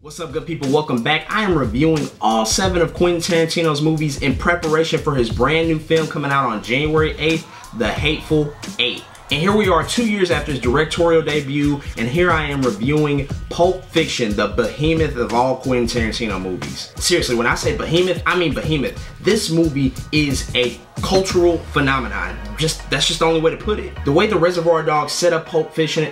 What's up, good people? Welcome back. I am reviewing all 7 of Quentin Tarantino's movies in preparation for his brand new film coming out on January 8th, The Hateful Eight. And here we are 2 years after his directorial debut, and here I am reviewing Pulp Fiction, the behemoth of all Quentin Tarantino movies. Seriously, when I say behemoth, I mean behemoth. This movie is a cultural phenomenon. That's just the only way to put it. The way the Reservoir Dogs set up Pulp Fiction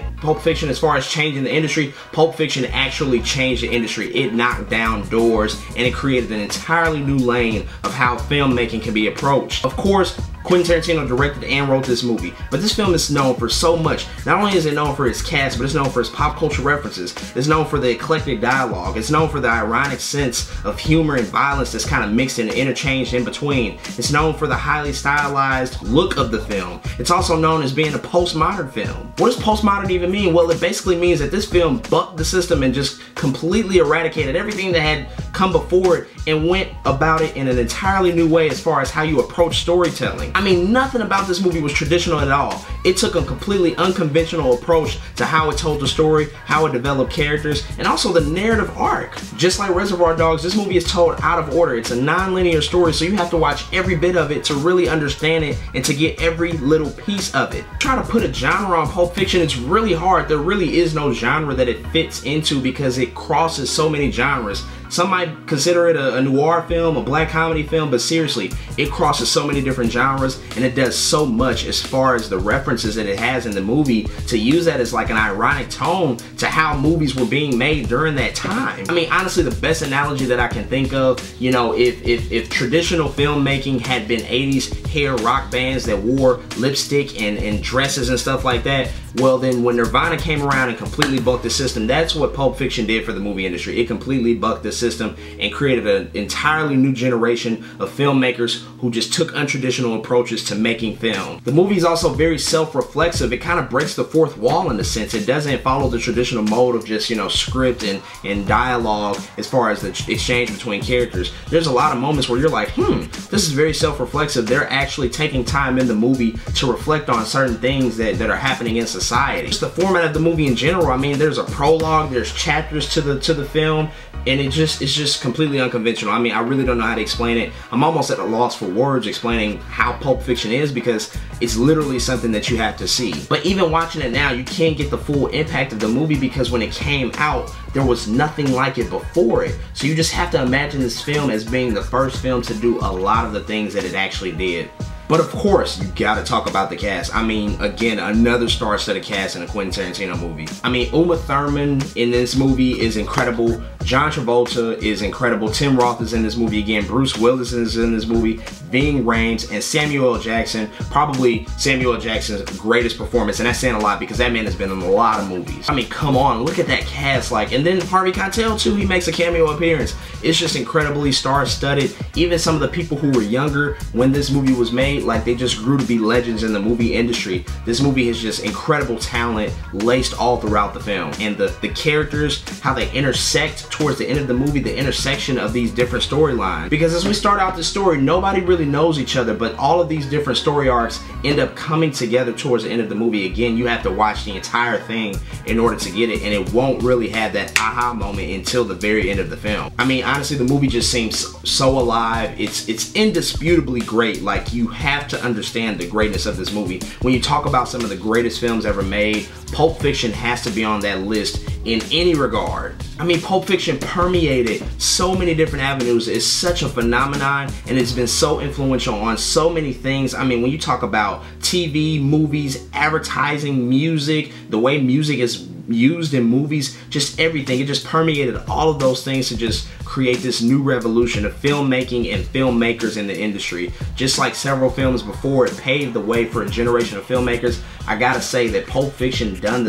as far as changing the industry, Pulp Fiction actually changed the industry. It knocked down doors, and it created an entirely new lane of how filmmaking can be approached. Of course, Quentin Tarantino directed and wrote this movie, but this film is known for so much. Not only is it known for its cast, but it's known for its pop culture references. It's known for the eclectic dialogue. It's known for the ironic sense of humor and violence that's kind of mixed and interchanged in between. It's known for the highly stylized look of the film. It's also known as being a postmodern film. What does postmodern even mean? Well, it basically means that this film bucked the system and just completely eradicated everything that had come before it and went about it in an entirely new way as far as how you approach storytelling. I mean, nothing about this movie was traditional at all. It took a completely unconventional approach to how it told the story, how it developed characters, and also the narrative arc. Just like Reservoir Dogs, this movie is told out of order. It's a non-linear story, so you have to watch every bit of it to really understand it and to get every little piece of it. Trying to put a genre on Pulp Fiction, it's really hard. There really is no genre that it fits into because it crosses so many genres. Some might consider it a noir film, a black comedy film, but seriously, it crosses so many different genres and it does so much as far as the references that it has in the movie to use that as like an ironic tone to how movies were being made during that time. I mean, honestly, the best analogy that I can think of, you know, if traditional filmmaking had been 80s hair rock bands that wore lipstick and dresses and stuff like that, well then when Nirvana came around and completely bucked the system, that's what Pulp Fiction did for the movie industry. It completely bucked the system and created an entirely new generation of filmmakers who just took untraditional approaches to making film. The movie is also very self-reflexive. It kind of breaks the fourth wall in a sense. It doesn't follow the traditional mode of just, you know, script and dialogue as far as the exchange between characters. There's a lot of moments where you're like, this is very self-reflexive. They're actually taking time in the movie to reflect on certain things that are happening in society. Just the format of the movie in general, I mean, there's a prologue, there's chapters to the film, and it's just completely unconventional. I mean, I really don't know how to explain it. I'm almost at a loss for words explaining how Pulp Fiction is because it's literally something that you have to see. But even watching it now, you can't get the full impact of the movie because when it came out, there was nothing like it before it. So you just have to imagine this film as being the first film to do a lot of the things that it actually did. But of course, you gotta talk about the cast. I mean, again, another star set of cast in a Quentin Tarantino movie. I mean, Uma Thurman in this movie is incredible. John Travolta is incredible. Tim Roth is in this movie again. Bruce Willis is in this movie. Ving Rhames and Samuel L. Jackson. Probably Samuel L. Jackson's greatest performance, and that's saying a lot because that man has been in a lot of movies. I mean, come on, look at that cast. Like, and then Harvey Keitel too, he makes a cameo appearance. It's just incredibly star-studded. Even some of the people who were younger when this movie was made, like, they just grew to be legends in the movie industry. This movie has just incredible talent laced all throughout the film. And the characters, how they intersect towards the end of the movie, the intersection of these different storylines. Because as we start out this story, nobody really knows each other, but all of these different story arcs end up coming together towards the end of the movie. Again, you have to watch the entire thing in order to get it, and it won't really have that aha moment until the very end of the film. I mean, honestly, the movie just seems so alive. It's indisputably great. Like, you have to understand the greatness of this movie. When you talk about some of the greatest films ever made, Pulp Fiction has to be on that list in any regard. I mean, Pulp Fiction permeated so many different avenues. It's such a phenomenon, and it's been so influential on so many things. I mean, when you talk about TV, movies, advertising, music, the way music is used in movies, just everything. It just permeated all of those things to just create this new revolution of filmmaking and filmmakers in the industry. Just like several films before it paved the way for a generation of filmmakers, I gotta say that Pulp Fiction had done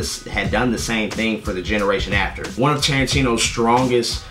the same thing for the generation after. One of Tarantino's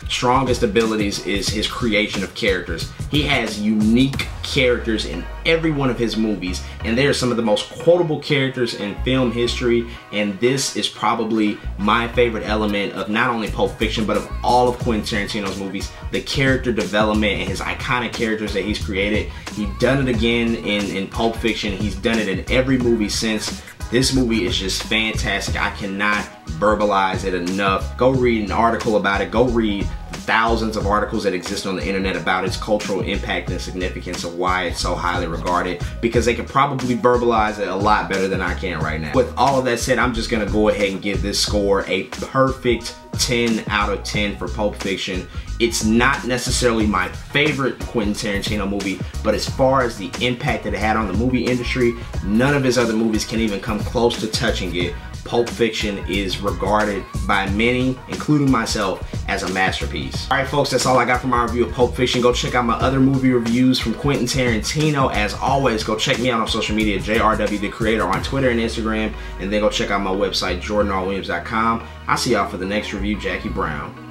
strongest abilities is his creation of characters. He has unique characters in every one of his movies, and they are some of the most quotable characters in film history, and this is probably my favorite element of not only Pulp Fiction but of all of Quentin Tarantino's movies, the character development and his iconic characters that he's created. He's done it again in Pulp Fiction. He's done it in every movie since. This movie is just fantastic. I cannot verbalize it enough. Go read an article about it. Go read thousands of articles that exist on the internet about its cultural impact and significance of why it's so highly regarded, because they can probably verbalize it a lot better than I can right now. With all of that said, I'm just gonna go ahead and give this score a perfect 10 out of 10 for Pulp Fiction. It's not necessarily my favorite Quentin Tarantino movie, but as far as the impact that it had on the movie industry, none of his other movies can even come close to touching it. Pulp Fiction is regarded by many, including myself, as a masterpiece. All right, folks, that's all I got for my review of Pulp Fiction. Go check out my other movie reviews from Quentin Tarantino. As always, go check me out on social media, JRW The Creator, on Twitter and Instagram, and then go check out my website, jordanrwilliams.com. I'll see y'all for the next review, Jackie Brown.